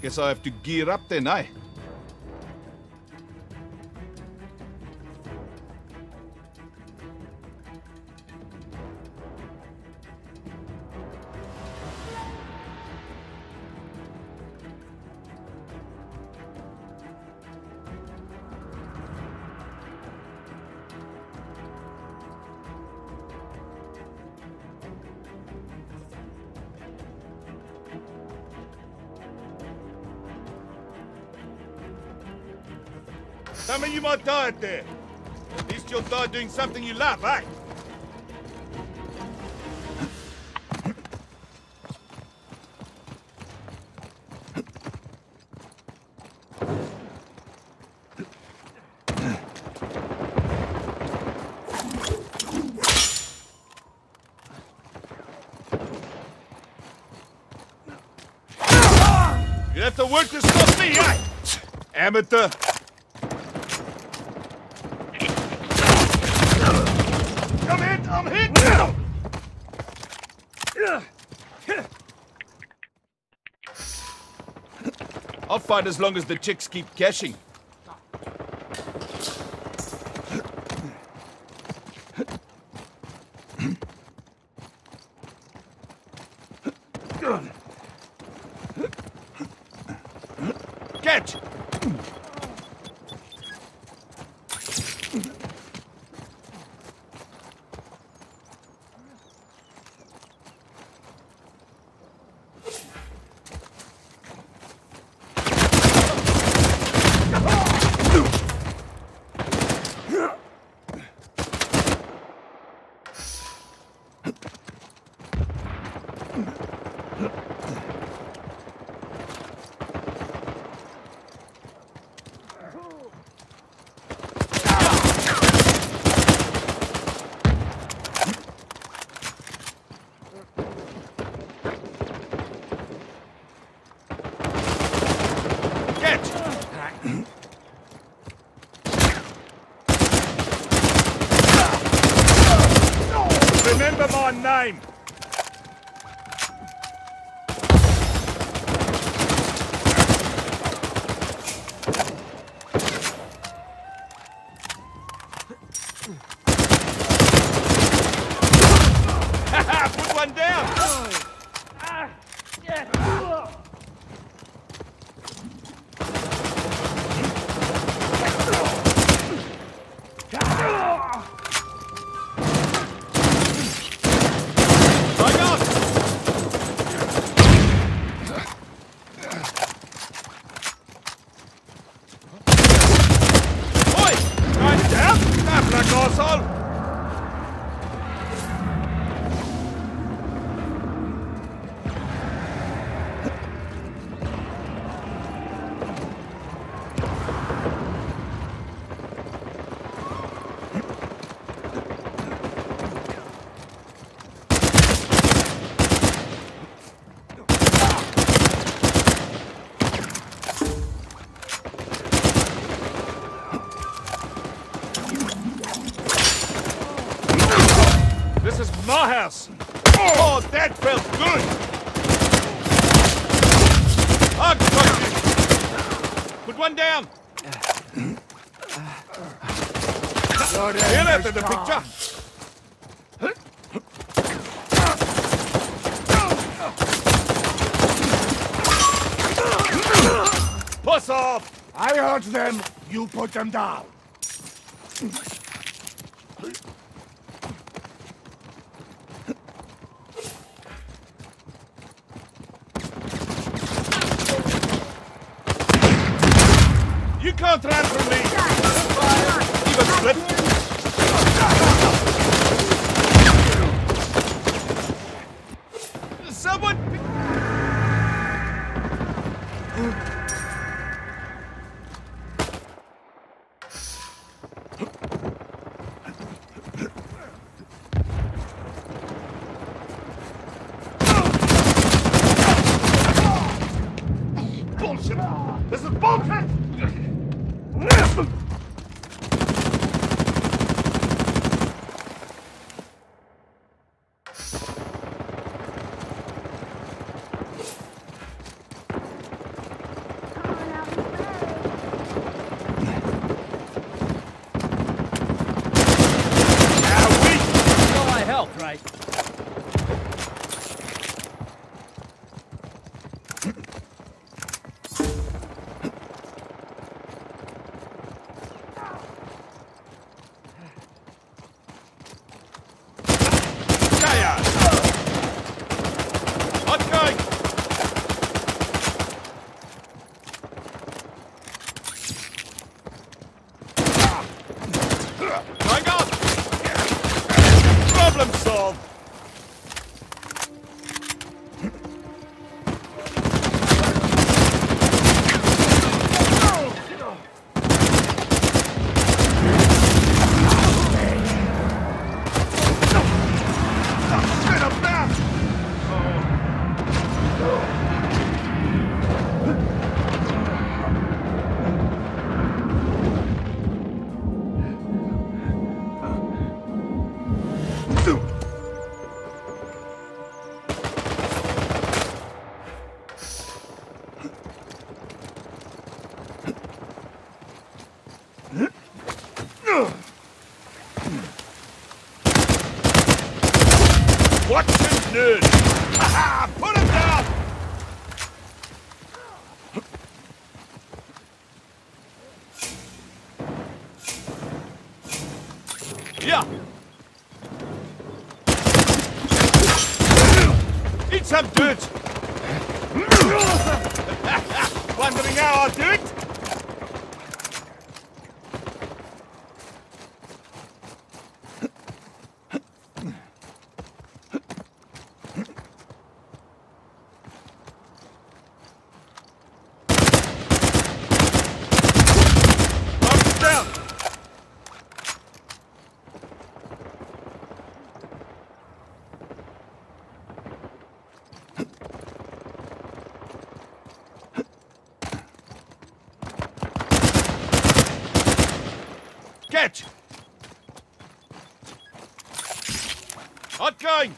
Guess I have to gear up then, eh? Some of you might die out there. At least you'll die doing something you love, eh? You'd have to work to stop me, eh? Amateur. I'll fight as long as the chicks keep cashing. Catch! Remember my name! Put one down! This is my house! Oh, that felt good! I got you! Put one down! Get out of the picture! Puss off! I hurt them, you put them down! You can't run from me! Even split! Someone... Bullshit! This is bullshit! No! solved. Hot going!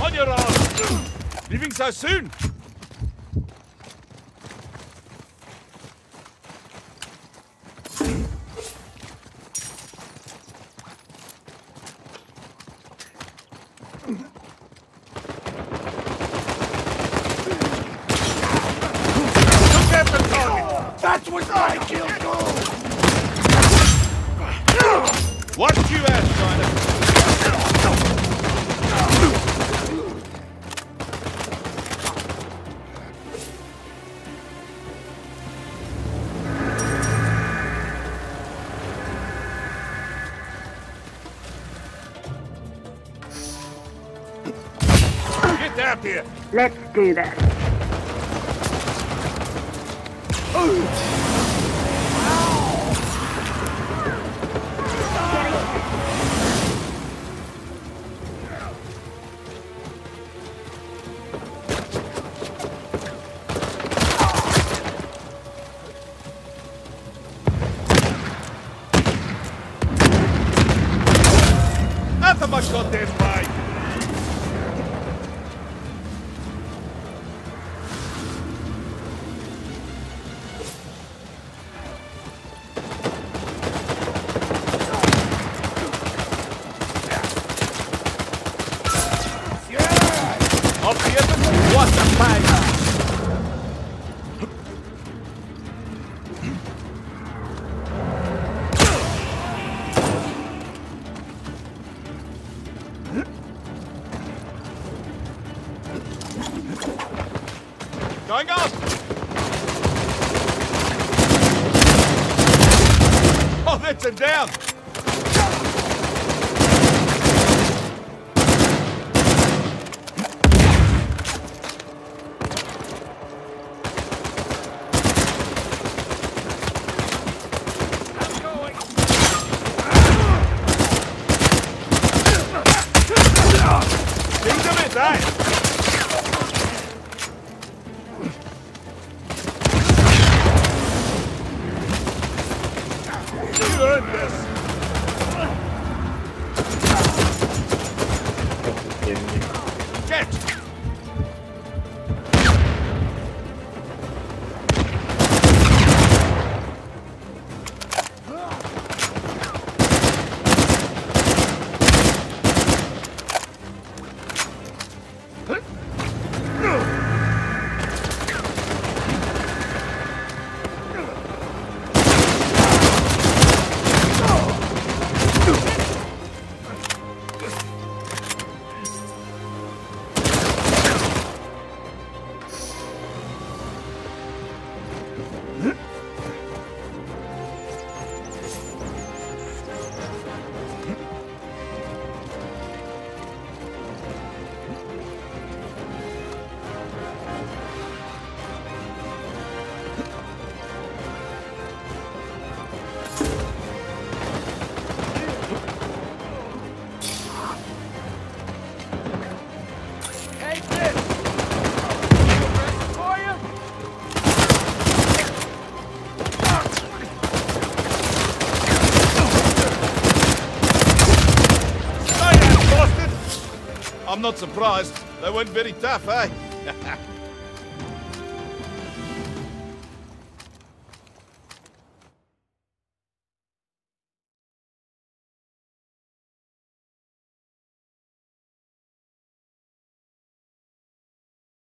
On your arm! Leaving so soon? Let's do that. Not that much got this fight. Down. You earned this! I'm not surprised. They weren't very tough, eh?